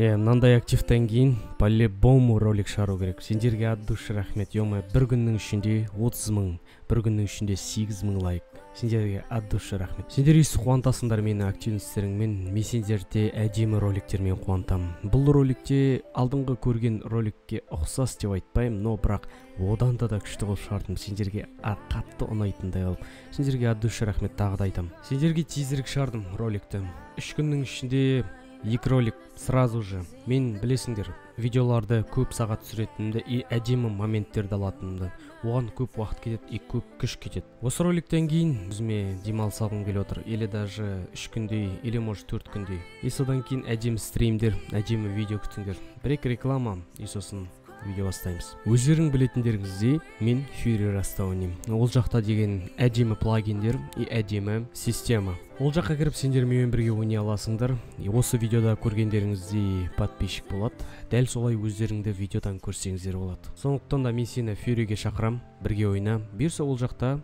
мынандай активтен кийин по-любому ролик шығару керек. Сендерге от души рахмет. Ё-моё, бир күндүн ичинде 30 000, бир күндүн ичинде 8 000 лайк. Сендерге от души рахмет. Сендер үйсү кубантасыңдар мени активностьтериңмен. Мен сендерди әдемі роликтермен кубантам. Бул роликте алдыңғы көрген роликке оксас деп айтпайм, но бірақ одан да күчтүү болуп шартым. Сендерге катты ұнайтындай болуп. Сендерге от души рахмет тагы да айтам. Сендерге тезирээк шаардым роликти. 3 күндүн ичинде 2 ролик сразу же. Мен билесиңдер, видеоларды көп сағат сүретімді и әдемі моменттерді алатынымды. Оған көп уақыт кетеді и көп күш кетеді. Осы роликтен кейін өзіме демалыс алғым келіп отыр, или даже 3 күндей, или может 4 күндей. И содан кейін әдемі стримдер, әдемі видео күтіңдер. Брек реклама, и сосын видео бастаймыз. Өздерің білетіндеріңіздей, мен FURY растауынем. Ол жақта деген әдемі плагиндер и әдемі система. Ол жаққа кіріп сендер менен бірге ойнай аласыңдар. Осы видеода көргендеріңіздей подписчик болады. Дәл солай өздеріңді видеодан көрсеңіздер болады. Сондықтан да мен сені FURYге шақырам, бірге ойна. Берсе ол жақта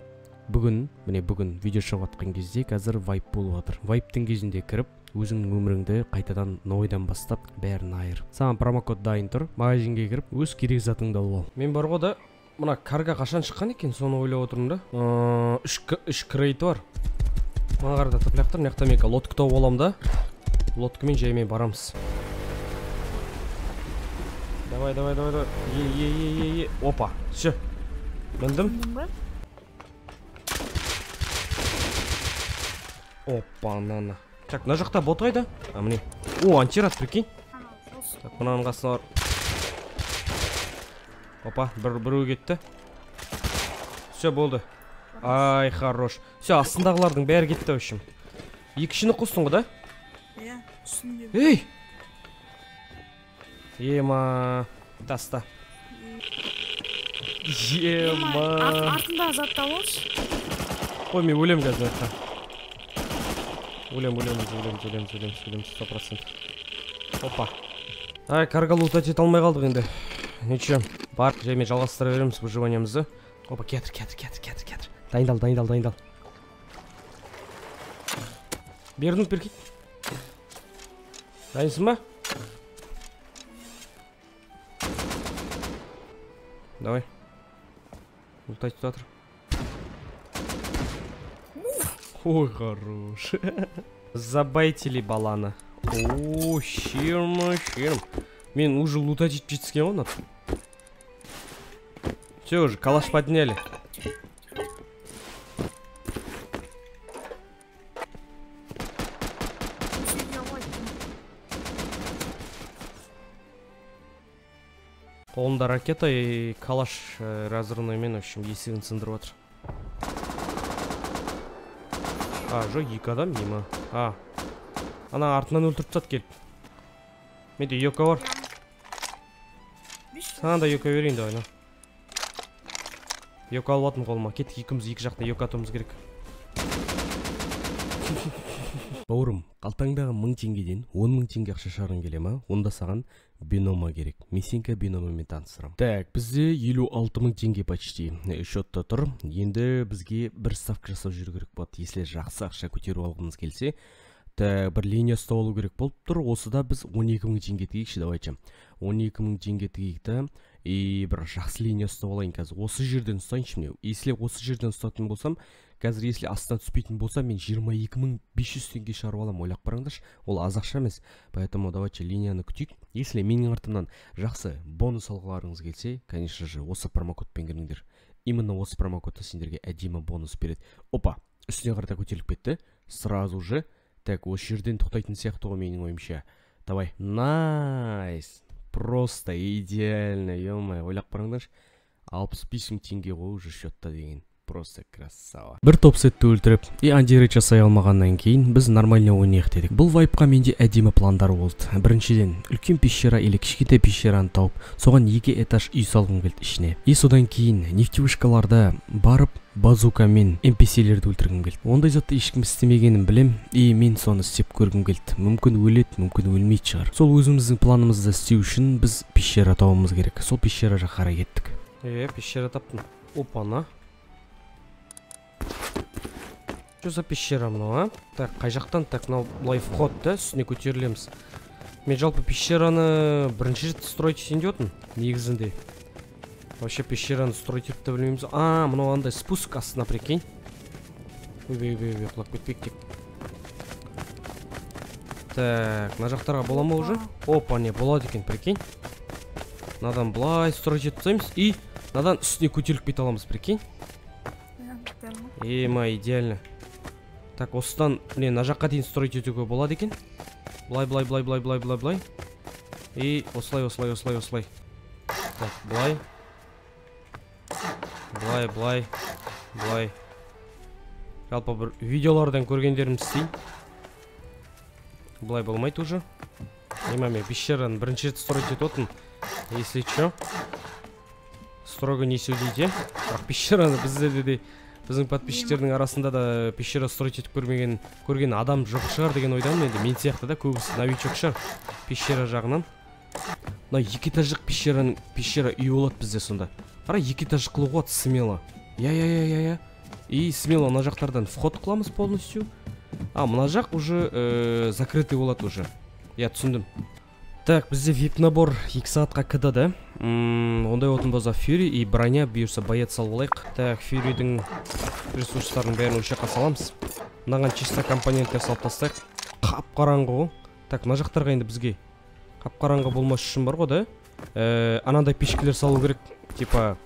бүгін, міне бүгін видео шығып жатқан кезде қазір вайп болып жатыр. Вайптың кезінде кіріп, өзіңнің өміріңді қайтадан нойдан бастап бәрін айыр. Саған промокод дайын тұр. Магазинге кіріп, өз керек затыңды алып ал. Мен барғо да мына карга қашан шыққан екен, соны ойлап отырмын да. 3 крейт бар. Маңғарда тұплақтыр, нәқті мека лодкы тау болам да, лодкымен жаймен барамыз. Давай, давай, давай, давай, е-е-е-е-е, опа, ше, білдім. Опа, нана. Так, на жақта бот қайда? А, міне, о, антират, прикинь. Так, мынаның қасына бар. Опа, бір өкетті. Все, болды. Ай, хорош. Все, астындағылардың бәрі кетті, в общем. Екішіні қостың ғой, да? Иә, түсіндім. Ей! Ема, таста. Ема. Артында затта болшы. Ой, мен өлем қазір айтқан. Өлем, 100%. Опа. Ай, каргалы ұтат ет алмай қалдық енді. Нечем. Бар, жаймен жалғастыра береміз бұжываниямызды. Опа, кетір. Дайындал. Бердің перкет. Дайынсың ба? Давай. Ултай тұтатыр. Ой, хорош. Забайтили баланы. О, шерм. Мен уже лутать жетпейске оны. Все уже, калаш подняли. Қолында ракета и калаш разрывноймен, в общем, есігін сындырып отыр. А, жо, екі адам нема. А, ана артынан өлтіріп тастап келіп. Менде екі бар. Сана да екі берейін де ойна. Йока алып атым қолыма. Кеттік, екіміз екі жақта йока атуымыз керек. Бауырым, қалтаңдағы 1000 теңгеден 10 000 теңге ақша шығарың келе ма? Онда саған бинома керек. Месенка биномымен таныстырам. Так, бізде 56 000 теңге почти счетта тұр. Енді бізге бір ставка жасап жүру керек болады. Если жақсы ақша көтеру алғымыз келсе, бір линия ұстап алу керек болып тұр. Осыда біз 12 000 теңге тігейікші, давайте. 12 000 теңге тігейікті. И бір жақсы линия ұстап алайын қазір. Осы жерден ұстайыншы міне. Если осы жерден ұстатын болсам, қазір если астынан түспейтін болса, мен 22 500 теңге шығарып алам. Ойлап қараңдаршы, ол аз ақша емес. Поэтому давайте линияны күтейік. Если менің артымнан жақсы бонус алғыларыңыз келсе, конечно же, осы промокодпен кіріңдер. Именно осы промокодта сендерге әдемі бонус береді. Опа, үстіне қарата көтеріліп кетті. Сразу же. Так, осы жерден тоқтайтын сияқты ғой менің ойымша. Давай. Найс. Просто идеально, ё-моё, ойлап қараңдаршы, 65 000 теңге ғой уже счетта деген. Просто красава. Бір топ сетті өлтіріп, и андирет жасай алмағаннан кейін біз нормально ойнайық дедік. Бұл вайпқа менде әдемі пландар болды. Біріншіден, үлкен пещера или кішкентай пещераны тауып, соған 2 этаж үй салғым келді ішіне. И содан кейін нефтевышкаларда барып базукамен NPC-лерді өлтіргім келді. Ондай затты ешкім істемегенін білем, и мен соны істеп көргім келді. Мүмкін өледі, мүмкін өлмейді шығар. Сол өзіміздің планымызды істеу үшін біз пещера тауымыз керек. Сол пещераға қарай кеттік. Пещера таптым. Опана. Что за пещера мынау, а? Так, қай жақтан? Так, мынау лайфход, да? Үстіне көтерілеміз. Мен жалпы пещераны бірінші стройте сендеотын негізінде. Вообще пещераны стройтепті білмейміз. А, мынау андай спуск астына, прикинь. Ой-ой-ой, құлап кетпек деп. Так, мына жақтарға бола ма уже? Опа, не, болады екен, прикинь. Мынадан былай стройтеп тастаймыз и мынадан үстіне көтеріліп кете аламыз, прикинь. Ема, идеально. Так, осыдан, не, мына жаққа дейін стройтетуге болады екен. Блай, блай, блай, блай, блай, блай, блай. И ослай, ослай, ослай, ослай. Так, блай. Блай, блай, блай. Жалпы бір видеолардан көргендерім істей. Блай болмайды уже. Немаме, пещераны бірінші рет строить ететін. Если чё, строго не судите. Бірақ пещераны біздерде, біздің подписчиктердің арасында да пещера строить етіп көрген адам жоқ шығар деген ойдан енді мен сияқты да көбісі новичок шығар пещера жағынан. Но екі этаждық пещера үй болады бізде сонда. Ара екі этаж қылуға болады смело. Я-я-я-я-я. И смело мына жақтардан вход қыламыз полностью. А мына жақ уже закрытый болады уже. Я түсіндім. Так, бізде VIP набор 2 сағатқа кіда да. Ондай отын болса Fury и броня бұйырса боец салып алайық. Так, Fury-дің ресурстарын бәрін ошаққа саламыз. Мынаған чисто компоненттер салып тастайық. Қап қараңғы ғой. Так, мына жақтарға енді бізге қап қараңғы болмас үшін бар ғой да. Анандай пешкілер салу керек. Типа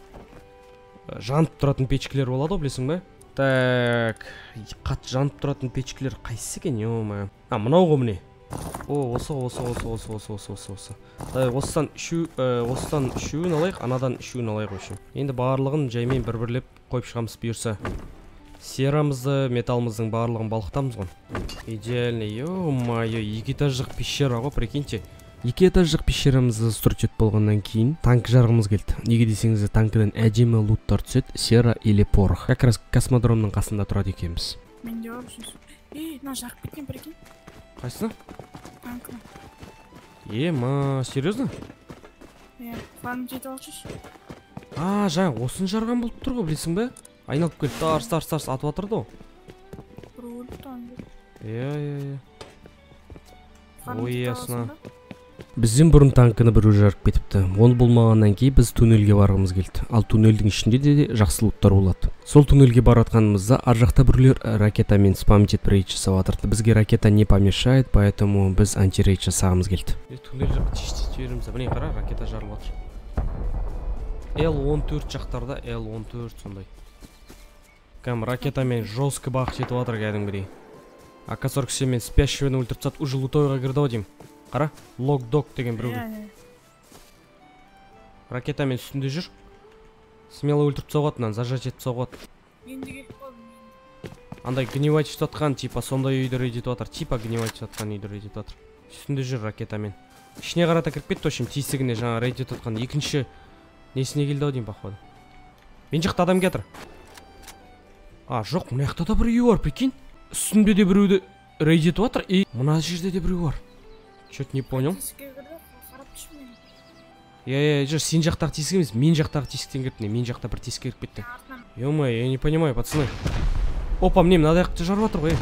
жанып тұратын пешкілер болады, білесің бе? Так, қат жанып тұратын пешкілер қайсы екен, ё-ма. А, мынау ғой міне. О, осы. Так, осыдан үшеуін алайық, анадан үшеуін алайық үшін. Енді барлығын жаймен бір-бірлеп қойып шығамыз бұйырса. Серамызды, металымыздың барлығын балықтамыз ғой. Идеально, ё-мае, екі этаждық пещера ғой, прикиньте. Екі этаждық пещерамызды стройтет болғаннан кейін танк жарғымыз келді. Неге десеңіз, танкіден әдемі луттар түсет, сера или порох. Как раз космодромның қасында тұрады екенбіз. Мен де алып жүрсің. Мына жарып кеткен, прикинь. Қайсына? Танкына. Ема, серьезно? Е, фаным жетіп алып жүрсің. А, жаңа, осын жарған болып тұр ғой, білесің бе? Айналып келді, тарс-тарс-тарс атып атырды о. Бізден бұрын танкіні бір өз жарып кетіпті. Оны болмағаннан кейін біз туннельге барғымыз келді. Ал туннельдің ішінде де жақсы луттар болады. Сол туннельге баратқанымызда ар жақта біреулер ракетамен спамитет рейд жасап жатыр. Бізге ракета не помешает, поэтому біз антирейд жасағымыз келді. Туннель жақты чистить етеміз. Міне қара, ракета жарылып жатыр. L14 жақтарда, L14 сондай. Кәм ракетамен жестко бақыт етіп жатыр кәдімгідей. АК-47-мен спящевені өлтіріп тастап уже лутойға кірді ғой деймін. Қара, лок-док деген біреудің. Ракетамен үстінде жүр. Смело өлтіріп соғатынан, зажать етіп соғат. Андай гневать жатқан, типа сондай үйдер үйдетіп жатыр. Типа гневать жатқан үйдер үйдетіп жатыр. Үстінде жүр ракетамен. Ішіне қарата кіріп кетті, вообще тесігіне жаңа рейд етіп жатқан. Екінші несіне келді ау деймін, походу. Мен жақта адам кетір. А, жоқ, мына жақта да бір үй бар, прикинь. Үстінде де біреуді рейд етіп жатыр, и мына жерде де біреу бар. Чё-то не понял. Я же сен жақтағы тесік емес, мен жақтағы тесіктен кірді, мен жақта бір тесік кіріп кетті. Ё-май, я не понимаю, пацаны. Опа, мне мынадай жақты жарып жатыр ғой.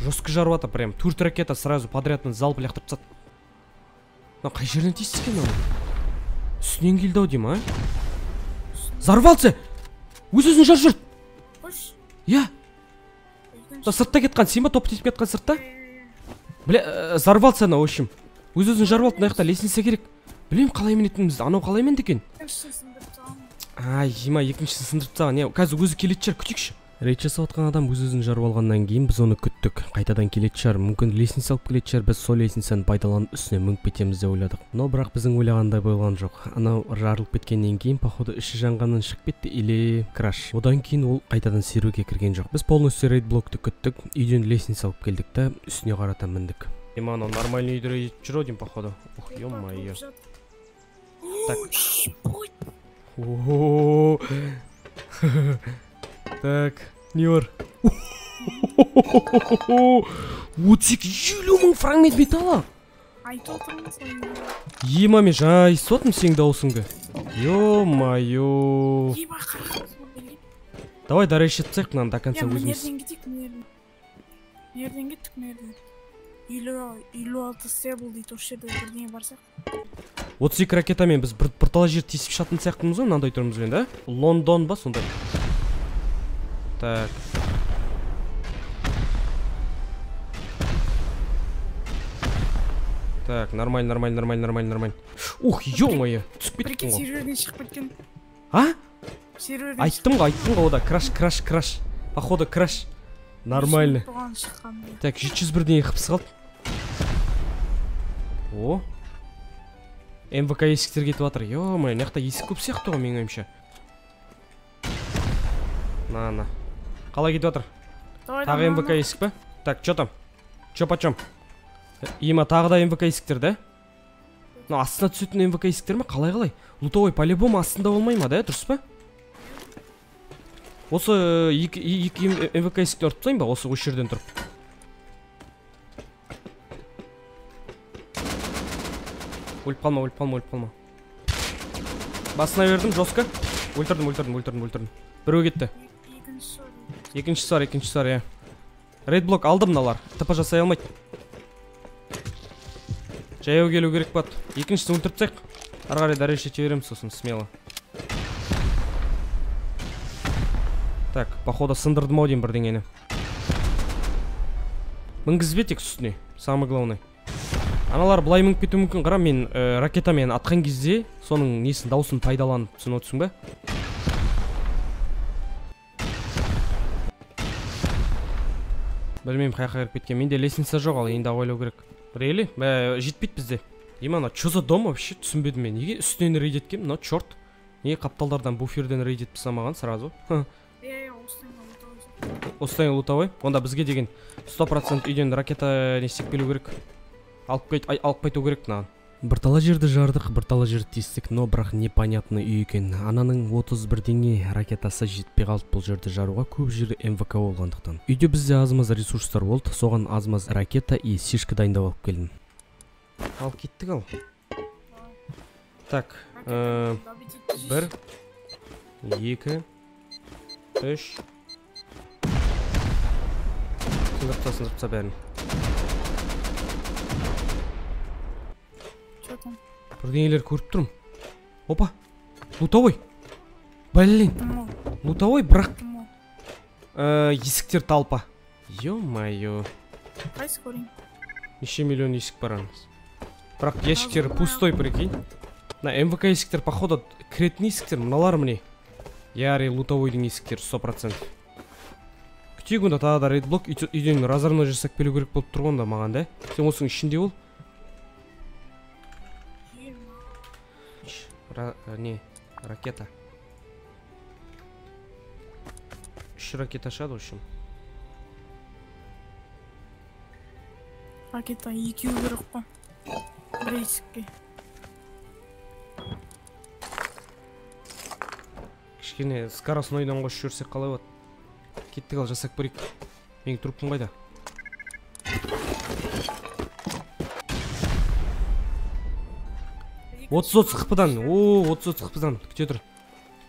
Жестко жарып жатыр прям. Төрт ракета сразу подрядтан залп лақтырып тастады. Мына қай жерден тесік екен ол? Үстінен келді ау деймін, а? Зарвался! Өзін жарып жүрді. Я сыртта кетқан, сен ба топы тетіп кетқан сыртта? Бля, зарвалды сана, в общем. Өз-өзін жарвалды, наяқта лестница керек. Білем, қалай менетінімізді, анау қалай мен декен? Ай, ема, екіншісін сындырып тастаған. Қазір өзі келетшер, күтікші. Рейд жасап атқан адам өз-өзін жарвалғаннан кейін біз оны күттік. Қайтадан келетшер, мүмкін лестница алып келетшер, біз сол лестницаны пайдаланып үстіне мүңіп кетеміз деп ойладық. Но бірақ біздің ойлағандай болған жоқ. Анау жарылып кеткеннен кейін, походу, іші жанғаннан шығып кетті или краш. Одан кейін ол қайтадан серуге кірген жоқ. Біз полностью рейд блокты күттік, үйден лестница алып келдік та үстіне қарата міндік. Ема, анау нормальный үйді рейд жүр оден, походу. Ох, ё-майё. Так. Так, не вор. 30 миллион фрагмент металла. Емаме, жай, сотым сенің дауысыңды. Ё-моё. Давай дәрежет тек нам до конца өзіміз. Nereden gittik nereden? %56'ya bulduydu o'sha yerda birga borsak. 32 raketamen biz bir to'la yer tesib shatni saqdimiz, mendey turimiz endi. London ba sonda. Так. Так, нормально, нормально, нормально, нормально, нормально. Ух, ё-моё. Прикинь, серверден chiqib ketgan. А? Серверден. Айтым-га, ода краш. Походу краш. Нормально. Так, 301-ден qipis qaldi. О. МВК есіктер кетіп атыр. Ё-моё, нақта есік көп сияқты ғой менің ойымша. На. Қалай кетіп атыр? Тағы МВК есік пе? Так, чё там? Чё почём? Има тағы да МВК есіктер, да? Ну, астына түсетін МВК есіктер ме? Қалай? Лутовой по-любому астында болмай ма, да? Дұрыс па? Осы екі МВК есікті ұрып тастайын ба? Осы осы жерден тұрып. Өліп қалма. Басына бердім, жосқа. Өлтірдім. Біреу кетті. Екінші сар, я. Рейд блок алдым налар. Тіпа жасай алмайды. Жаяу келу керек бат. Екіншісін өлтіріп тек. Арғары дәреше тевереміз сосын, смело. Так, походу сындырдым ау дейін бірдеңені. Мінгізбе тек сүсіне. Самый главный. Аналар былай мүмкін кету мүмкін. Қара, мен ракетамен атқан кезде соның несін даусын пайдаланып, түсін отысың ба? Білмеймін, қайқа керіп кеткен. Менде лестница жоқ, ал енді ағайлау керек. Рейли? Жетпейді бізде. Имана, чё за дом вообще? Түсінбедім мен. Неге үстінен рейд еткем? Но чёрт. Неге қапталдардан, буферден рейд етіп самаған сразу? Остайын лутовой. Онда бізге деген 100% үйден ракета нестек белу керек. Алып қайту керек наған. Біртала жерді жардық, біртала жерді тестік, но бірақ непонятны үй екен. Ананың 31-деңе ракетасы жетпей қалды, бұл жерді жаруға көп жері МВК болғандықтан. Үйде бізде азымыз ресурстар болды, соған азымыз ракета и сешкі дайындап алып келдім. Ал кеттік ал. Так, 1, 2, 3. Сындыртса бәрін. Бірдеңелер көріп тұрым. Опа! Лутовой! Блин! Лутовой, бірақ! Есіктер талпа. Ё-майо! Қай скорин? Неше миллион есік барамыз. Бірақ есіктер пустой, прикинь. На, МВК есіктер, походу, кіретін есіктер, мыналар міне. Яри, лутовойдың есіктер, 100%. Күтек онда тағы да рейдблок, үйден разарына жасақ белу керек болып тұрғанда маған, да? Сен осының ішінде ол? Не, ракета. 3 ракета шады, в общем. Ракета, екеу керек па. Бір есікке. Кішкене скоростнойдан қош жүрсек қалай бат. Кеттік ал, жасақ бірек. Мен тұрыппын қайда. Отыз-отыз қыпыдан, күте тұр.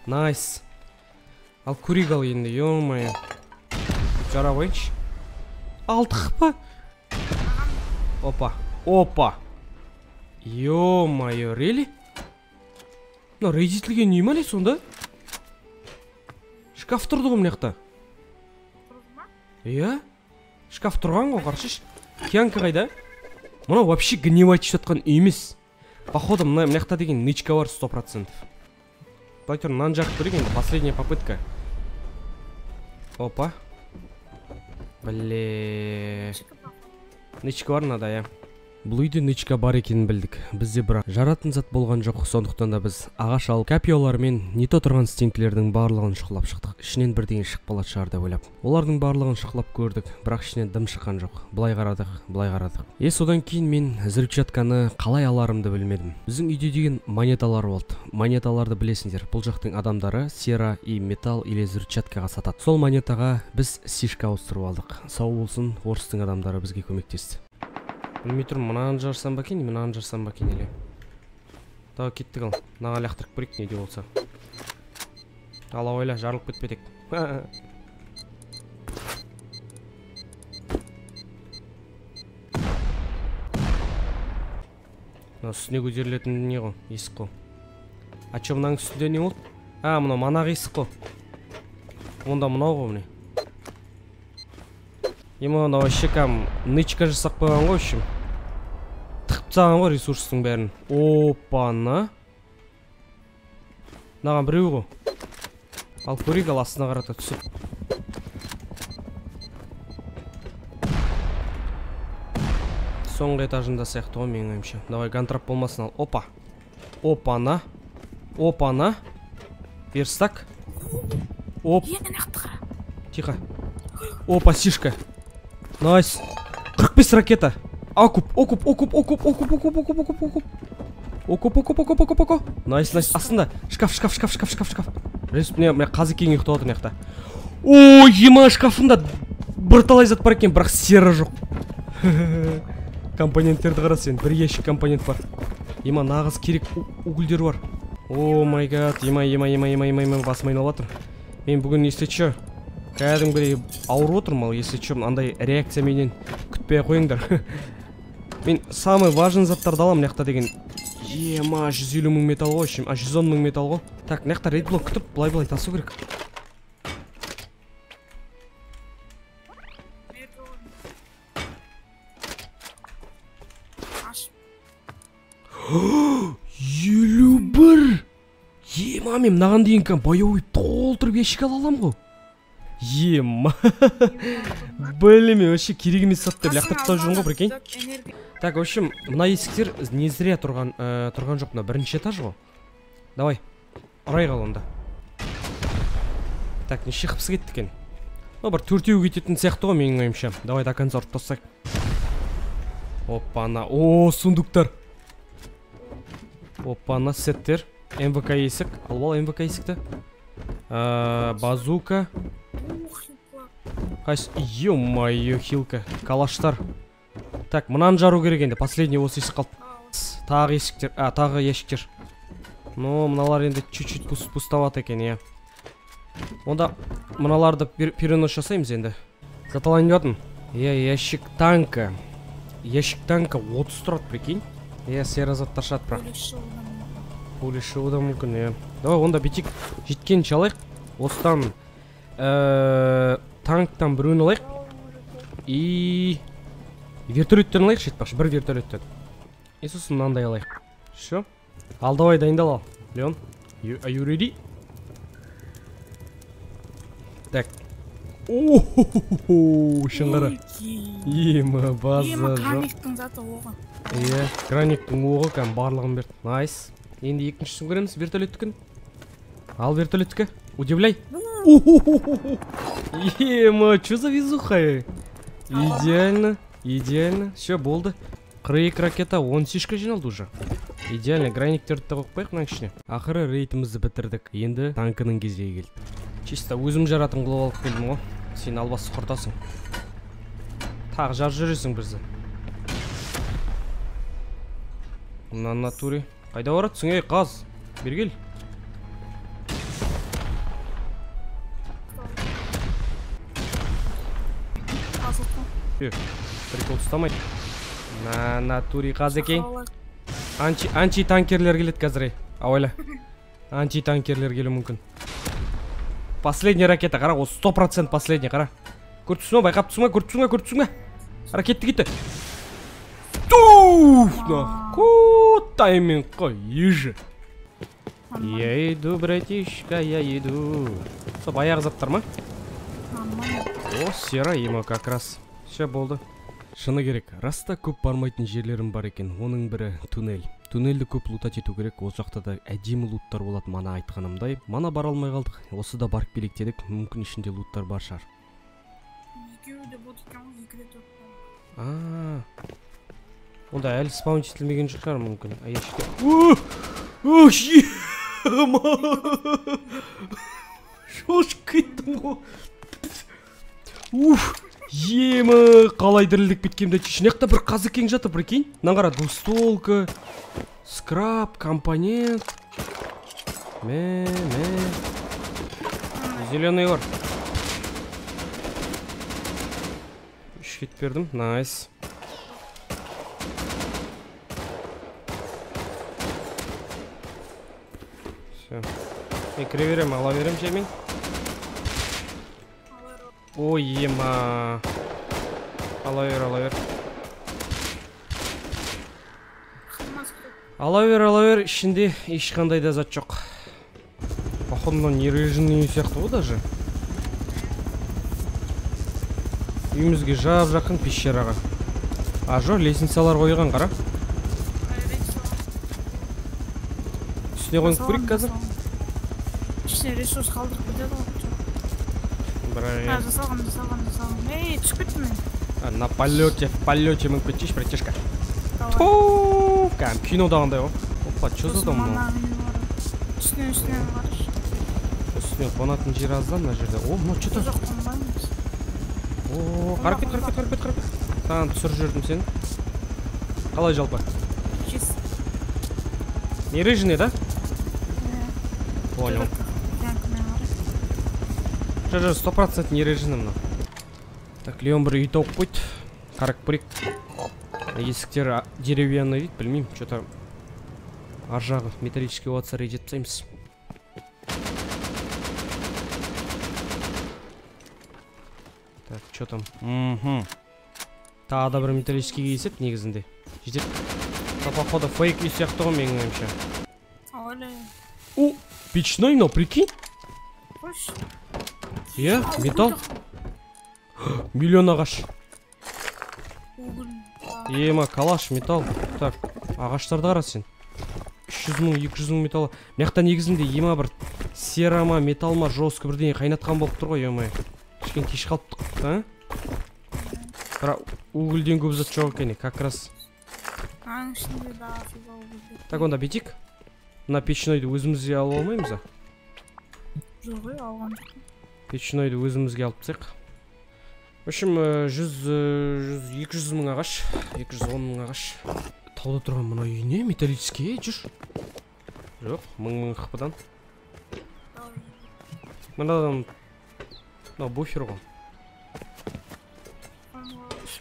Найс. Ал көрек ал енді, ё-мая. Жарап айыншы. 6 қыпы. Опа. Ё-мая, рейли? На, рейдетілген не мәлес онда? Шкаф тұрды ғым неқта? Иә? Шкаф тұрған қо, қаршыш. Киянкі қайда? Мұна вообще гневай тіштатқан үймес. Походу, мняхта деген нычка бар 100%. Платер, нанжак прыгнем, последняя попытка. Опа. Бле. Нычка бар надо, я. Бұл үйде нычка бар екенін білдік. Бізде бірақ жаратын зат болған жоқ, сондықтан да біз ағаш алып копьялармен нето тұрған стенкілердің барлығын шықылап шықтық. Ішінен бірден шықпалат шығар деп ойлап. Олардың барлығын шықылап көрдік, бірақ ішінен дым шыққан жоқ. Былай қарадық. Содан кейін мен зіркчатканы қалай аларымды білмедім. Біздің үйде деген монеталар болды. Монеталарды білесіңдер. Бұл жақтың адамдары сера и металл или зіркчаткаға сатады. Сол монетаға біз сишка ауыстырып алдық. Сау болсын, орыстың адамдары бізге көмектесті. Білмейтірім, мұнан жарсам ба кен, мұнан жарсам ба кен еле. Тағы кеттік ал, наға лақтырық бірік неде болса. Ала ойла, жарылып кетпедек. үстіне көтерілетін не ғой? Есік қой. Ача мынаның үстінде не болды? А, мына манақ есік қой. Онда мынау ғой міне. Ема мына вообще кәм нычка жасап қойған ғой, в общем. Тығып тастаған ғой ресурстың бәрін. Опана. Мынаған біреу ғой. Ал көрейік астына қарата түсіп. Соңғы этажында сияқты ғой менің ойымша. Давай гантрап болмасын ал. Опа. Опана. Опана. Верстак. Оп. Тихо. Опа, сишка. Найс. 45 ракета. Окуп, окуп, окуп, окуп, окуп, окуп, окуп, окуп, окуп. Окуп, окуп, окуп, окуп, окуп. Найс, найс. Астында шкаф, шкаф, шкаф, шкаф, шкаф, шкаф. Респ, не, мен қазы кең ұйықтап отыр мынақты. Ой, ема шкафында бірталай зат бар екен, бірақ сері жоқ. Компоненттерді қара сен, бір ящик компонент бар. Ема нағыз керек угольдер бар. О май гад, ема, ема, ема, ема, ема, ема, басым айналып отыр. Мен бүгін если че кәдімгідей ауырып отырмын, если че андай реакция менен күтпей қойыңдар. Мен самый важный заттарды аламын мына жақта деген. Ема 150 мың металл ғой, шым, а 110 мың металл ғой. Так, мына жақта рейд блок күтіп, былай-былай тасу керек. Елу бір. Ема мен мынаған дейін қан баяуи толтырып ящик ала алам ғой. Ема. Білмеймін, вообще керек емес затты лақтырып тастап жүрмін ғой, прикинь. Так, в общем, мына есіктер не зря тұрған жоқ, мына бірінші этаж ғой. Давай, ұрай қал онда. Так, неше қыпсы кетті екен. Ну, бір төртеу кететін сияқты ғой менің ойымша. Давай до конца ұрып тастасақ. Опана. О, сундуктар. Опана, сеттер. МВК есік. Албал МВК есікті. Базука. Қайсы. Е-мое, хилка. Калаштар. Так, мынаны жару керек енді. Последний осы есік қалды. Тағы есіктер. А, тағы ящиктер. Ну, мыналар енді чуть-чуть пустоват екен, иә. Онда мыналарды перенос жасаймыз енді. Заталайын деп жатым. Иә, ящик танка. Ящик танка 30 тұрады, прикинь. Иә, сері заттар шығады, бірақ. Пулешуы да мүмкін, иә. Давай, онда бетик жеткенше алайық. Осыдан танктан біреуін алайық. И вертолеттен алайық, жетпақшы, бір вертолеттен. И сосын мынандай алайық. Все. Ал давай дайындал ал. Леон, are you ready? Так. О-хо-хо-хо-хо, шыңғыры. Ема, база жоқ. Ема, краниктің заты оғы. Е, краниктің оғы кәм барлығын берді. Найс. Енді екіншісін көреміз, вертолеттікін. Ал вертолеттікі. Удивляй. О-хо-хо-хо-хо. Ема, че за везуха? Идеально. Идеально, все болды. 42 ракета, 10 шишка жиналды уже. Идеально, граниктерді тауықпайық мына кішіне. Ақыры рейтімізді бітірдік. Енді танкының кезегі келді. Чисто өзім жаратын қылып алып келдім ғой. Сен албасы құртасың. Тағы жар жүресің бірзі. Мына натуре. Қайда баратсың, ей қаз? Бергел. Прикол ұстамайды. На натуре қаз екен. Анти-танкерлер келеді қазір. Ауайла. Анти-танкерлер келі мүмкін. Последний ракета, қара, ол 100% последний, қара. Көртісің ба, байқап түсің ба, көртісің ба, көртісің ба. Ракетті кетті. Туф! Ку тайминг қой, ежі. Я иду, братишка, я иду. Со, баяғы заттар ма? О, сера ема, как раз. Все болды. Шыны керек, раста көп бармайтын жерлерім бар екен, оның бірі туннель. Туннельді көп лутат ету керек, осы жақта да әдемі луттар болады мана айтқанымдай. Мана бара алмай қалдық, осы да барып белектедік, мүмкін ішінде луттар бар шығар. Онда әлі спаун жетілмеген шығар мүмкін. Шошып кеттім ғой. Уф! Емі, қалай дірілдік біткемді шынақта бір қазы кең жатып, біркен? Наңғара, достолка, скраб, компонент. Мә. Зеленый бар. Үш кет бердім, найс. Все. Ekreverim, alaverim Cemil. Oy yema. Alaver, alaver. Alaver, alaver. Şimdi işkandayı da zat çok. Походу, он нережный у всех того даже. Үйімізге жап жақын пещераға. А жо, лестницалар қойған қара. Үстіне қойып көрейік қазір. Ішіне ресурс қалдырып кетеді ғой. Брай. А, жасалған, жасалған. Эй, түшіп кетті мен. А, на полете, в полете мін кетшеш, братишка. Туууу, кәм кинодағандай ғой. Опа, че за дом мынау? Үстіне, үстіне барыш. Үстіне қонатын жер аздан мына жерде. О, мынау че тұр? О, қарап кет, қарап кет. Саған түсір жүрдім сен. Қалай жалпы? Чист. Нережный, да? Понял. Жа-жа, 100% нережный мынау. Так, Леон бір үй тауып қойды. Қарап көрейік. Есіктері деревянный дейді, білмеймін, что-то ар жағы металлический болса рейд етіп тастаймыз. Так, что там? Угу. Та добрый металлический кейсет, негізінде. Жетеп. Та, походу, фейк и всех того менің ойымша. Оле. О, печной, но прикинь. Е, металл. Миллион ағаш. Ема, калаш, металл. Так, ағаштарды қара сен. 300 мың, 200 мың металл. Мияқта негізінде ема бір серама, металма, жестко бірдеңе қайнатқан болып тұр ғой, емай. Кішкен кеш қалыптық, а? Қара, угілден көп зат жоқ екен, как раз. Так, онда бетик. Мына печнойды өзімізге алып алмаймыз, а? Жоқ, алған жоқ. Печнойды өзімізге алып тастайық. В общем, 100-200 мың ағаш, 210 мың ағаш. Тауда тұрған мына үйіне металлический жүр. Жоқ, мың-мың қыпыдан. Мынадан мына буфер ғой.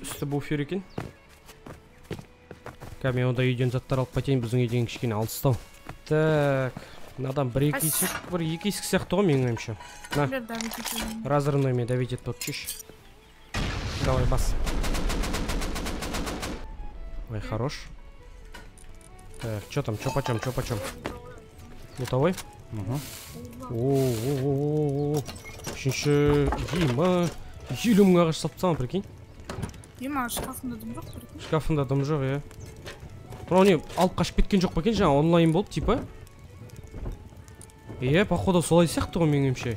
Үсті буфер екен. Қа, мен онда үйден заттар алып қайтайын, біздің үйден кішкене алыстау. Так, мынадан бір екі есік, бір екі есік сияқты ғой менің ойымша. На, разрывной мен давить етіп чеш. Давай, бас. Ой, хорош. Так, что там, что почем? Лутовой? Угу. О-о-о-о-о-о. Үшінші, Дима. Елі мұң ағаш салып тастаған, прикинь. Дима, шкафында дым жоқ, прикинь. Шкафында дым жоқ, иә. Мынау не, алып қашып кеткен жоқ па екен, жаңа онлайн болды, типа. Е, походу солай сияқты ғой менің ойымша.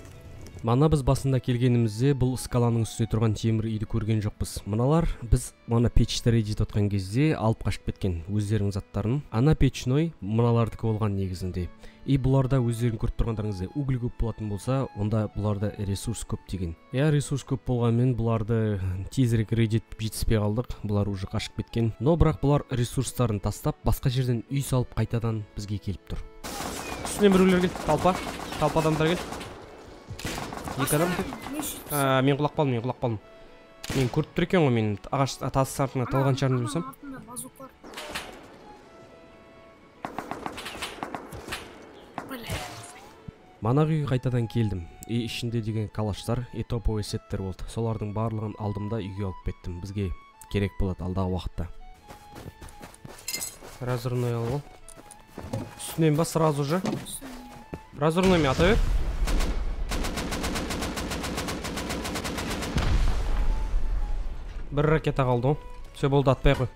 Мана біз басында келгенімізде бұл скаланың үстіне тұрған темір үйді көрген жоқпыз. Мыналар біз мана печті рейдет отқан кезде алып қашып кеткен өздерінің заттарын. Ана печной мыналардық болған негізінде. И бұларда өздерін көріп тұрғандарыңызды уголь көп болатын болса, онда бұларда ресурс көп деген. Я ресурс көп болғанмен бұларды тезірек рейдет жетіспей қалдық. Бұлар уже қашып кеткен. Но бірақ бұлар ресурстарын тастап, басқа жерден үй салып қайтадан бізге келіп тұр. Үстінен біреулер келді, толпа адамдар келді. А, мен құлақ балым, Мен көріп тұр екен ғой, мен ағаш тасы сартына талған шарын білсем. Манағы үйге қайтадан келдім. И ішінде деген калаштар, топовый сеттер болды. Солардың барлығын алдымда үйге алып кеттім. Бізге керек болады алдағы уақытта. Разорной алып. Үстінен ба сразу же. Разорной мен атап еді. Бір ракета қалды, все болды, атпай қой.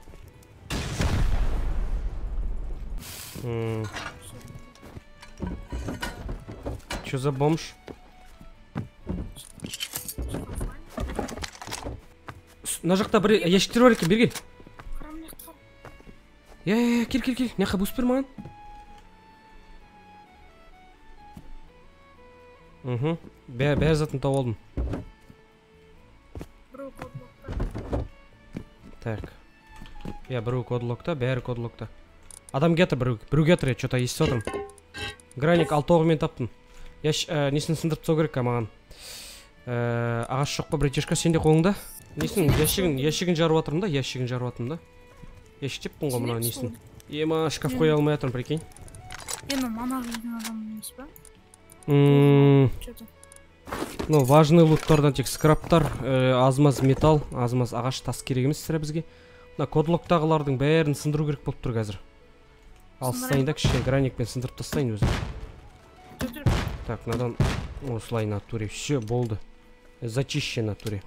Че за бомж? Мына жақта бір ящиктер бар екен, бері кел. Е, кел, мынаяққа бус бер маған. Мхм, бәр затын тауып алдым. Так, я беру кодлокта, бәрі кодлокта. Адам кеті, біруге тұр, что-то естіп отырмын. Граник алтауымен таптым. Я несін сындырып тұр керек маған. Ағаш жоқ па, братишка, сен де қолыңда? Несін, ящигін жарып атырмын да, Ящик теппін ғой мына несін. Ема, шкаф қоя алмай атырмын, прикинь. Ну, важный луттардан тек скраптар, азмаз металл, азмаз ағаш тас керегіміз сірі бізге. На кодлоктағылардың бәрін сындыру керек болып тұр қазір. Алыстайын да кіші граникпен сындырып тастайын өзі. Так, надан осылай на туре. Все, болды. Зачищен на туре.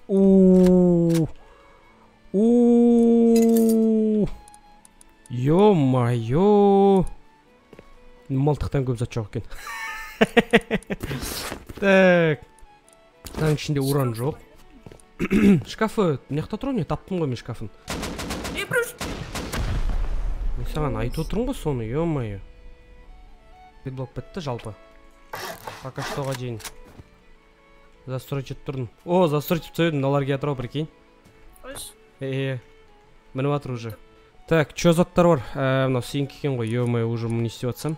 Ё-моё. Малтықтан көп зат жоқ екен. Так. Таң ішінде уран жоқ. Шкафы неқта тұрған не? Таптым ғой мен шкафын. Мен саған айтып отырмын ғой соны, ё-моё. Бедлоп бітті жалпы. Пока штоға дейін. Застройтып тұрдым. О, застройтып сөйдім. Наларге атырау, прикинь. Мініп атыр уже. Так, чё заттар бар? Мынау сенкі екен ғой, ё-моё, уже мұны істеп атсам.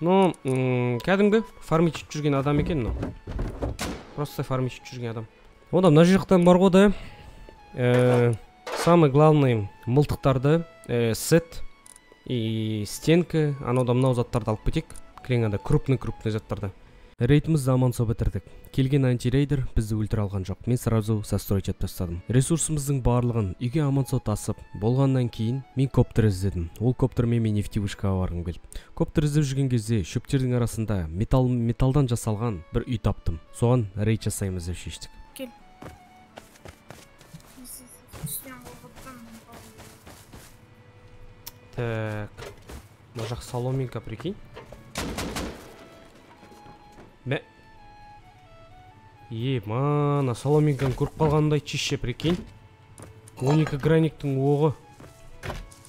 Ну, кәдімгі фармичіп жүрген адам екен, но. Просто фармичіп жүрген адам. Одан мына жақтан бар ғой да. Самый главный мылтықтарды, сет и стенка, анаудан мынау заттарды алып кетейік. Креңада крупный-крупный заттарды. Рейдіміз заман со бітірдік. Келген антирейдер бізді өлтір алған жоқ. Мен сразу састрой тет тастадым. Ресурсымыздың барлығын үйге аман со тасып, болғаннан кейін мен коптер іздедім. Ол коптермен мен нефтевышкаға барғым келіп. Коптер іздеп жүрген кезде шөптердің арасында металдан жасалған бір үй таптым. Соған рейд жасаймыз деп шештік. Кел. Так. Мына жақ соломинка, прикинь. Ема, соломинканы көріп қалғанымдай чеше, прикинь. 12 граниктің оғы.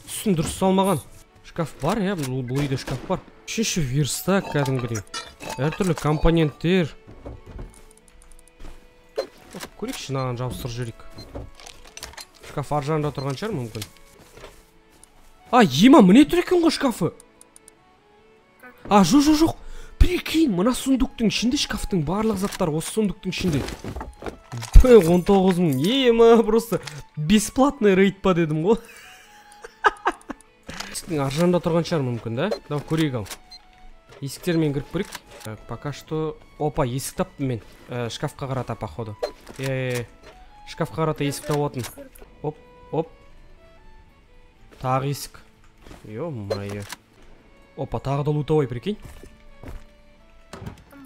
Түсін дұрыс салмаған. Шкаф бар, ә? Бұл үйде шкаф бар. Үшінші верстак, кәдімгідей. Әртүрлі компоненттер. Көрек шынаған жабыстыр жүрек. Шкаф ар жанында тұрған шығар мүмкін. А, ема, міне түреккен ғой шкафы. А, жоқ. Прикинь, мына сундуктың ішінде шкафтың барлық заттар осы сундуктың ішінде. 19.000. Ема, просто бесплатный рейд па дедім ғой. Есіктің ар жағында тұрған шығар мүмкін, да? Давай көрейік ал. Есіктермен кіріп көрейік. Так, пока что. Опа, есік таптым мен. Шкафқа қарата походу. Шкафқа қарата есік табатын. Оп, оп. Тағы есік. Ё-моё. Опа, тағы да лутовой, прикинь.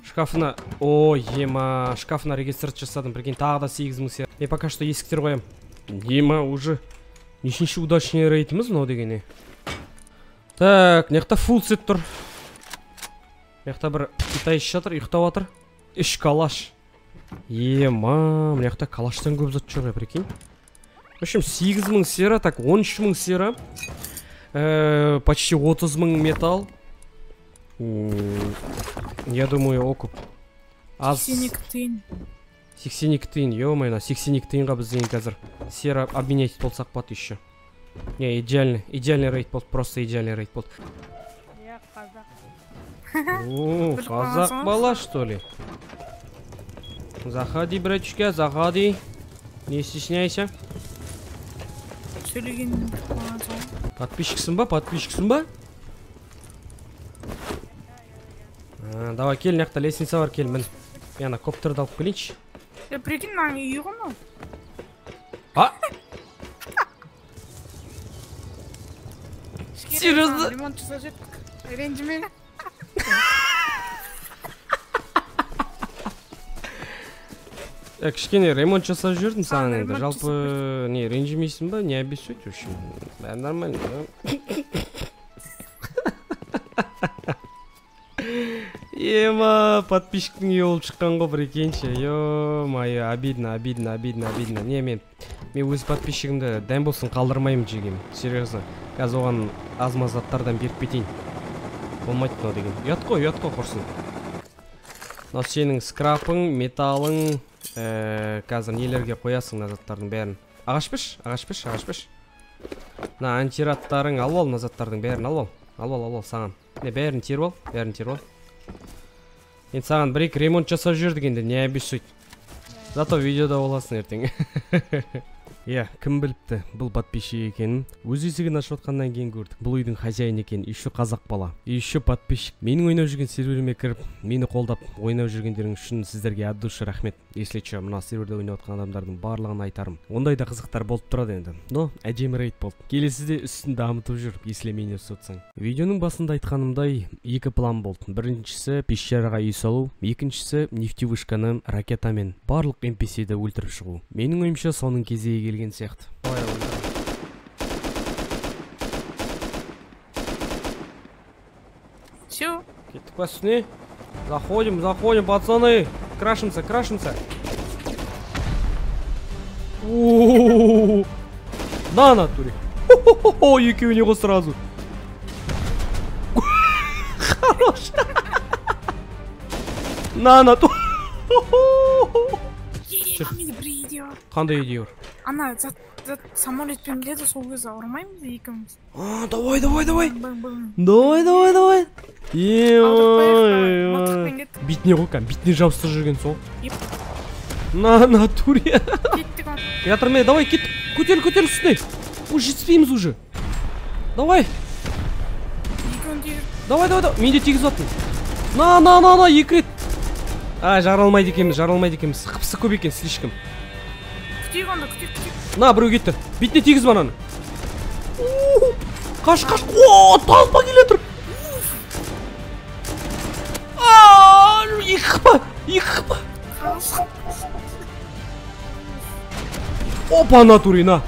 Шкафына... О, ема, шкафына регистрат жасадым, прикинь, тағы да 8000. Мен пока что есіктер қоям. Ема, уже нешінші удачный рейтіміз мынау дегене. Так, неқта фул сет тұр. Неқта бір китайшы жатыр, ұйықтап атыр. Үш калаш. Ема, неқта калаштан көп зат жоқ, прикинь. В общем, 8000 сера, так, 13000 сера. Почти 30000 металл. Я думаю, окуп. Сексиниктин, ё-моё, сексиниктинға бізден қазір сера обменять болсақ по 1000. Не, идеальный рейд болт, просто идеальный рейд болт. Я казах. О, казах бала, что ли? Заходи, братчика, заходи. Не стесняйся. Подписчиксың ба? Давай, кел, нехта лестница бар, кел, мін. Я на коптерді алып келейінші. Прикинь, маған үйі ғой. А? Серьезно? Ремонт жасап жеттік. Ренжімені. Кішкене ремонт жасап жүрдім саған енді. Жалпы, не, ренжімейсің ба? Не обессудь, в общем. Бәрі нормально, да? Ема, подписчиктің үй олып шыққан қо, прикинші. Ё-моё, обидно. Не, мен өз подписчигімді дән болсын қалдырмаймын жегем. Серьезно. Қазір оған азмазаттардан беріп кетейін. Болмайды мынау деген. Ұят қой, құрсын. Мынау сенің скрапың, металың, қазір нелерге қоясың назаттардың бәрін. Ағаш піш. Мына антираттарың алып ал, назаттардың бәрін алып ал. Алып ал саған. Не, бәрін теріп ал. Енді саған бір-екі ремонт жасап жүрдік енді, не обессудь. Зато видеода боласың ертең. Я, кім біліпті бұл подписчик екенін? Өз есігін ашып отқаннан кейін көрдік. Бұл үйдің хозяин екен, еще қазақ бала, еще подписчик. Менің ойнап жүрген серверіме кіріп, мені қолдап ойнап жүргендерің үшін сіздерге от души рахмет. Если че, мына серверде ойнап отқан адамдардың барлығын айтарым. Ондай да қызықтар болып тұрады енді. Но әдемі рейд болды. Келесіде үстін дамытып жүріп, если мені ұсынсаң. Видеоның басында айтқанымдай, екі план болды. Біріншісі пещераға үй салу, екіншісі нефтевышканы ракетамен барлық NPC-ді өлтіріп шығу. Менің ойымша соның кезегі келген сияқты. Все. Кеттік па үстіне. Заходим, заходим, пацаны. Крашимся, крашимся. Да, натуре. Хо-хо-хо, юки у него сразу. Хорош. На нату. Қандай идея? Ана, самолетпен леді сол кезде ауырмаймыз екеуміз. Давай, давай, давай. Давай, давай, давай. Битіне қойқан, битіне жабыстыр жүрген сол. На натуре. Кеттік. Давай, кеттік. Көтел, көтел үстіне. Жетіспейміз уже. Давай. Давай, давай, давай. Менде тегіз аттың. На, на, на, на, екі рет. Жаралмайды екеміз, жаралмайды екеміз. Қыпсы көп екен, слишком. На, біреу кетті. Бетіне тегіз бананы. Қаш, қаш. О, тазба келетір. Екі қыпа, екі қыпа. Опа, натуре, на.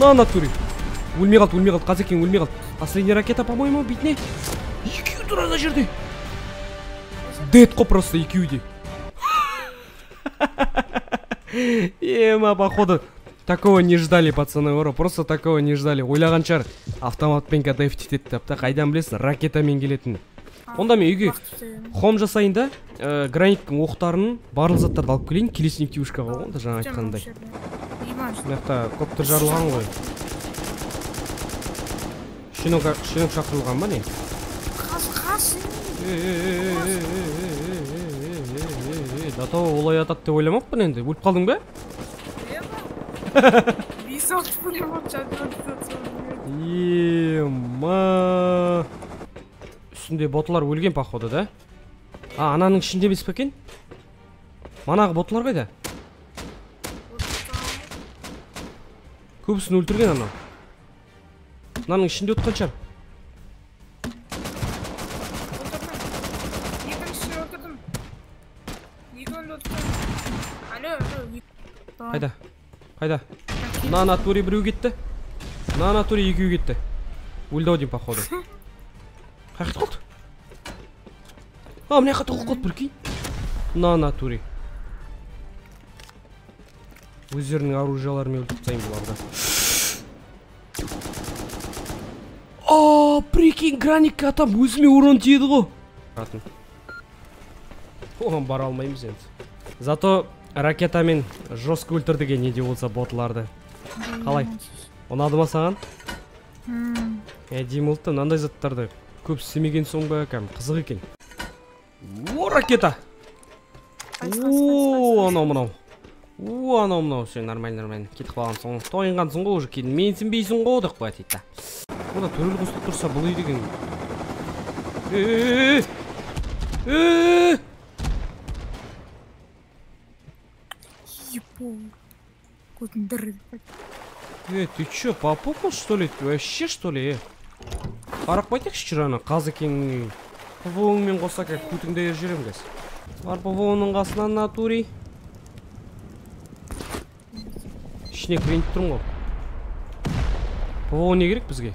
На, натуре. Өлмей қалды, қазекең өлмей қалды. Последний ракета, по-моему, бетіне. Екеу тұра на жерде. Дэд ко просто, екеу де. Ема, походу, такого не ждали, пацаны, оро, просто такого не ждали. Ойлағаншар, автоматпен ДФТ етті, тапта қайдан білесің, ракетамен келетіні. Онда мен үйге хом жасайында, граниттің оқтарын, барлық заттарды алып келейін, келесін нефтевышкаға, онда жаңа айтқандай. Мақта, көптір жарылған ғой. Шинок шақырылған ба не? Дата олай атат деп ойламақпын енді. Өліп қалдың бе? Ема. Үстінде ботлар өлген походу, да? Ананың ішінде емес пе екен? Манағы ботлар қайда? Көбісін өлтірген ана. Ананың ішінде отқан шығар. Қайда? Қайда? На натуре біреу кетті. На натуре екеу кетті. Өлді один, походу. Қақыт қолды. Мне қақыт қолды, біркей. На натуре. Өздерінің оружияларымен өлтіп тастайын бұларда. Прикинь, граник атам өзіме урон тиеді ғой. Қатын. Оған бара алмаймыз енді. Зато ракетамен жестко өлтірдіге не де болса ботларды. Қалай? Ұнады ма саған? Әдемі ұлтты, мынандай заттарды көп істемеген соң ба, қызық екен. О, ракета! О, анау мынау. О, анау мынау. Все, нормально, нормально. Кетіп қалған соң. Тойынғансың ғой, уже келін. Менсінбейсің ғой, деп қояды дейді. Ода төрел қосылып тұрса, бұл үй деген. Ты чё, попукал что ли? Ты вообще что ли? Арак пойдешь вчера на казакин? Волнуем глаза как путин да ежерем газ. Арпа волнуем глаз на натуре. Шнек винт трумов. Волнуем грик пузги.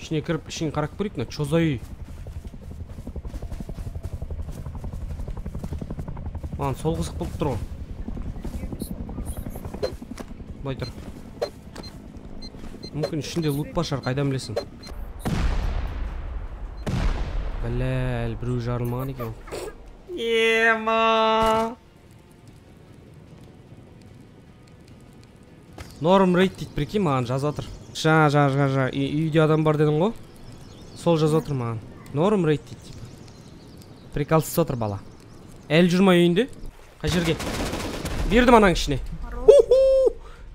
Шнек шнек арак прикна. Чё за и? Ан сол глаз полтро. Айтыр. Мүмкін ішінде лут башар, қайдан білесің? Бәләл, біреу жарылмаған екен. Ема! Норм рейд дейді, прикинь, маған жазатыр. Жа, үйде адам бар дедің ғой? Сол жазатыр маған. Норм рейд дейді. Прикалсыз отыр бала. Әл жүрмай үйінде? Қай жерге? Girdim ananın içine.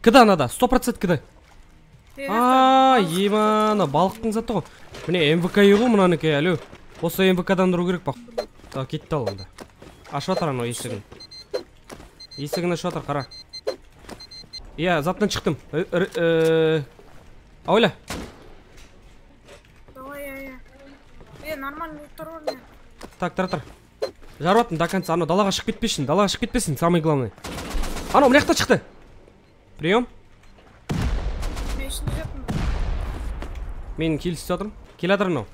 Кыда анада, 100% кыда. А, емана, балықтың заты ғой. Міне МВК егу мынаныкі, әлі. Осы МВК-дан дұру керек бақ. Так, кетті ал онда. Ашып атыр анау есігін. Есігін ашып атыр, қара. Иә, заптан шықтым. Ауля. Так, тұр. Жарып аттым до конца, анау далаға шық кетпесін, самый главный. Анау, мына жақта шықты. Прием. Мен келісіп отырмын. Келатырмын ау.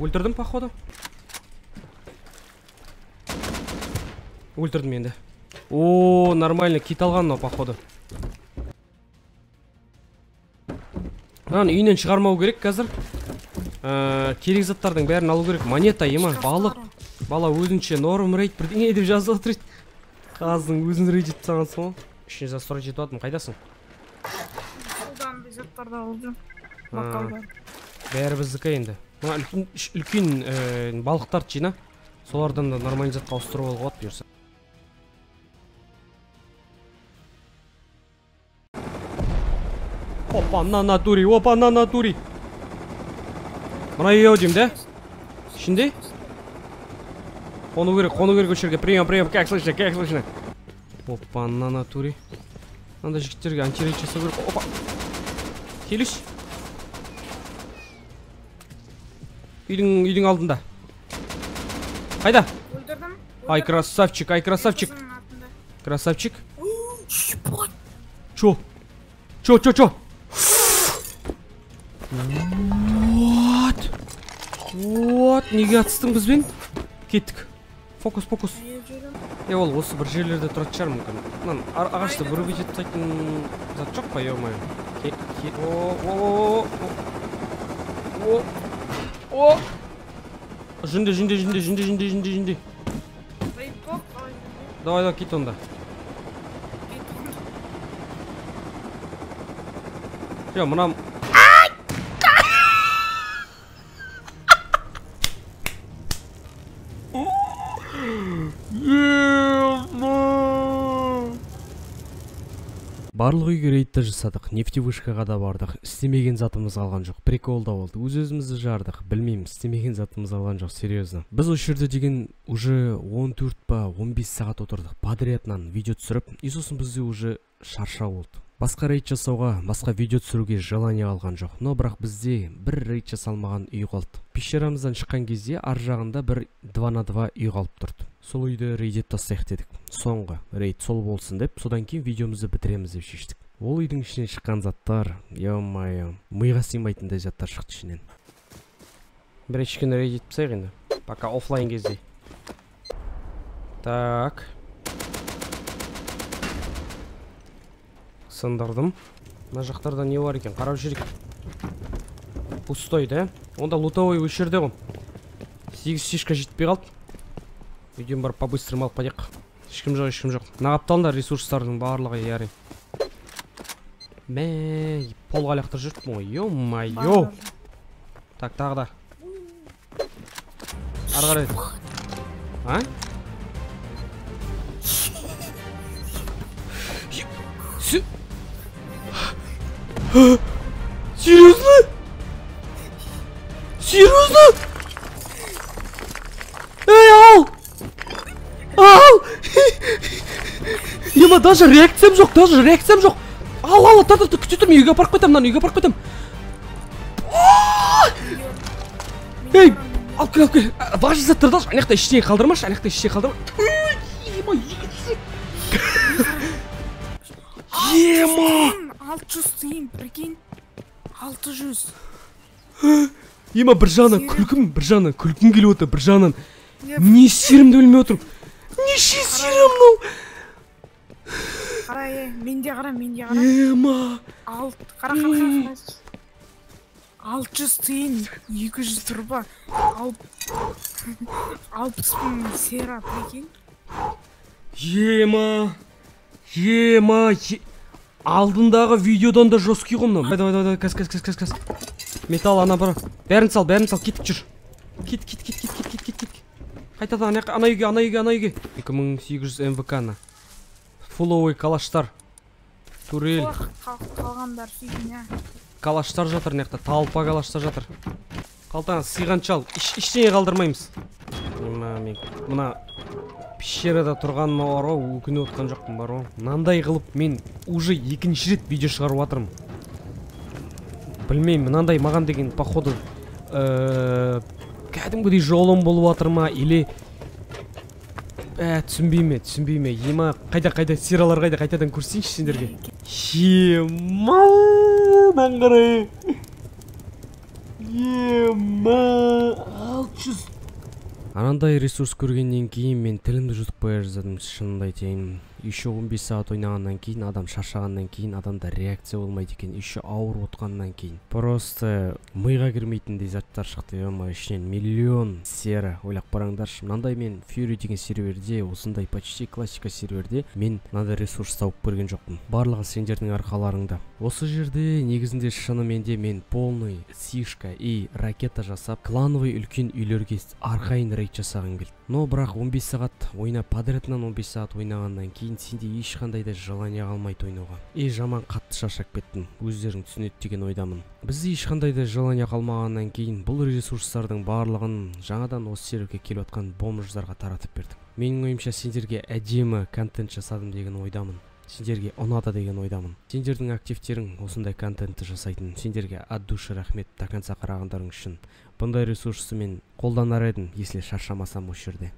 Өлтірдім, походу. Өлтірдім енді. О, нормально кит алған ау, походу. Мынаны үйінен шығармау керек қазір. Керек заттардың бәрін алу керек. Монета, ема, балық. Бала өзінше норм рейд бірдеңе деп жазып отыр. Қазың өзің рейдетіп саңыз. 340 жетіп атым, қайдасың? Судан бейзаттарда алды. Бақалдар. Бәрі біздікі енді. Үлкен балықтар жина. Солардан да нормаль затқа ауыстыру болға от берсі. Опа, на натури, Мұна ей өдейм, да? Ішінде? Қону керек өшерге. Прием, как слышно. Опа, на натуре. Надо жігіттерге антирейд жасау керек. Опа. Келіш. Үйдің алдында. Қайда? Өлдірдім. Ай, красавчик, Красавчик. Ебать. Чо? Вот, неге атыстың бізбен? Кеттік. Фокус. Е, ол осы бір жерлерде тұрат шығар мүмкін. Нан, ағашты бүріп етіп тайтын зат жоқ па, емай. О. Жүнде. Давай, кет онда. Жо, мұнам... Барлық үйге рейдті жасадық, нефтевышкаға да бардық, істемеген затымыз алған жоқ, приколда болды, өз-өзімізді жардық, білмеймін, істемеген затымыз алған жоқ, серьезно. Біз өшірді деген уже 14 па 15 сағат отырдық, подряднан видео түсіріп, и сосын бізде уже шарша болды. Басқа рейд жасауға, басқа видео түсіруге желание алған жоқ, но бірақ бізде бір рейд жасалмаған үй қалды. Пещерамыздан шыққан кезде ар жағында бір 2 на 2 үй қалып тұрды. Сол үйді рейдет тастайық дедік. Соңғы рейд сол болсын деп, содан кейін видеомызды бітіреміз деп шештік. Ол үйдің ішінен шыққан заттар, ё-моё, миға сыймайтындай заттар шықты ішінен. Бір кішкене рейдет тастайық енді, пока офлайн кезде. Так. Сындырдым. Мына жақтарда не бар екен? Қарап жүрейік. Пустой, да? Онда лутовой өшерде ғой. 8 шишка жетпей қалды. Үйден барып по-быстрым алып қадек. Ешкім жоқ. Нағапталында ресурстардың барлығы яры. Мә, полға лақтыр жүртім ғой. Йо-май-йо. Так, тағы да. Арғар едік. А? Серьезно? Эй, ау! Ема, даже реакциям жоқ. Ал, тар, күтетірме, үйге апарып көтем, Эй, ал, важы заттырдаш, анақта іштей қалдырмаш, Ема, есі. Ема! 600 тиын, прикинь, 600. Ема, бір жаны күлкім келіп отыр, бір жанын. Не істерімді білмей отырмын. Неше сирем мынау? Қара, менде қара. Ема. Қара. 600 тиын, 200 тұрба. Алпыспын сера, прикинь. Ема. Алдындағы видеодан да жорсткий ғой мынау. Давай, каз. Металл ана бар. Бәрін сал, кеттік жүр. Кет. Қайтадан ана үйге 2800 МВК-на. Фуловый калаштар. Турель. Калаштар жатыр некта, талпа калаштар жатыр. Қалтан сыйған чал, іштене қалдырмаймыз. Мына пещерада тұрған мауаро, өкіне отқан жоқпын бару. Мынандай қылып мен уже екінші рет видео шығарып атырмын. Білмеймін, мынандай маған деген походу кәдімгідей жолым болып атыр ма, или түсінбейме. Ема, қайда сиралар қайтадан көрсейінші сендерге. Емадан қарай. Ема 600. Анандай ресурс көргеннен кейін мен тілімді жұтып қоя жаздым, шынымды айтайын. Еще 15 сағат ойнағаннан кейін, адам шаршағаннан кейін, адамда реакция болмайды екен, еще ауыр отқаннан кейін. Просто миға кірмейтіндей заттар шықты, ема, ішінен миллион сера. Ойлап бараңдаршы, мынандай мен FURY деген серверде, осындай почти классика серверде мен мынандай ресурс тауып көрген жоқпын. Барлығы сендердің арқаларыңда. Осы жерде негізінде шынымен де мен полный сишка и ракета жасап, клановый үлкен үйлерге арқайын рейд жасағым келді. Но бірақ 15 сағат ойнап, подряднан 15 сағат ойнағаннан кейін сенде ешқандай да желание қалмайды ойнауға. Жаман қатты шаршап кеттім. Өздерің түсінеді деген ойдамын. Біз ешқандай да желание қалмағаннан кейін бұл ресурстардың барлығын жаңадан осы серверге келіп отқан бомждарға таратып бердік. Менің ойымша сендерге әдемі контент жасадым деген ойдамын. Сендерге ұнады деген ойдамын. Сендердің активтерің осындай контентті жасайтын. Сендерге от души рахмет, до конца қарағандарың үшін. Бұндай ресурсты мен қолданар едім, если шаршамасам осы жерде.